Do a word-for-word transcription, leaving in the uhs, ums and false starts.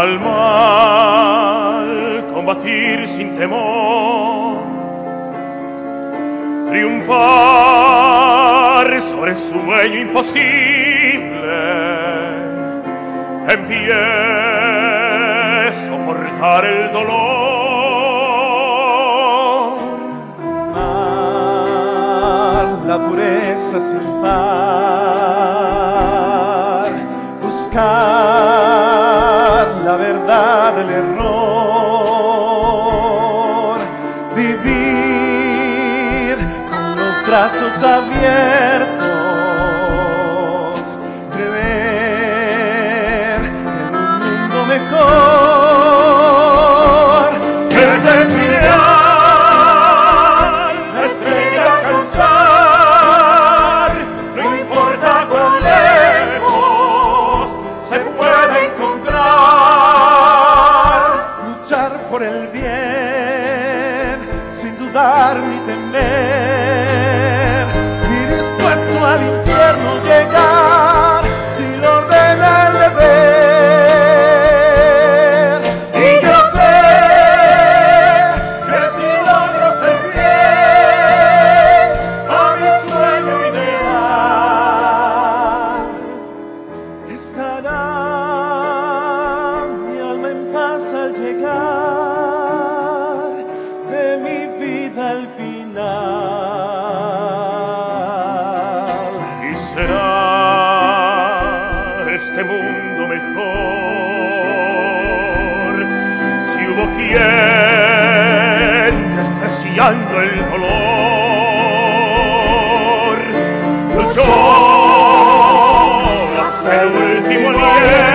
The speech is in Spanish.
al mal, combatir sin temor, triunfar sobre el sueño imposible. Empiezo a soportar el dolor. Amar la pureza sin par, buscar la verdad del error, vivir con los brazos abiertos, creer en un mundo mejor. Esa es mi ideal, la estrella causar, no importa cuán lejos se pueda encontrar. Por el bien, sin dudar ni temer, y dispuesto al infierno llegar, si lo ordena el deber. Y yo sé que si logro ser bien a mi sueño ideal, estará mi alma en paz al llegar al final. Y será este mundo mejor si hubo quien, despreciando el dolor, luchó hasta el último día.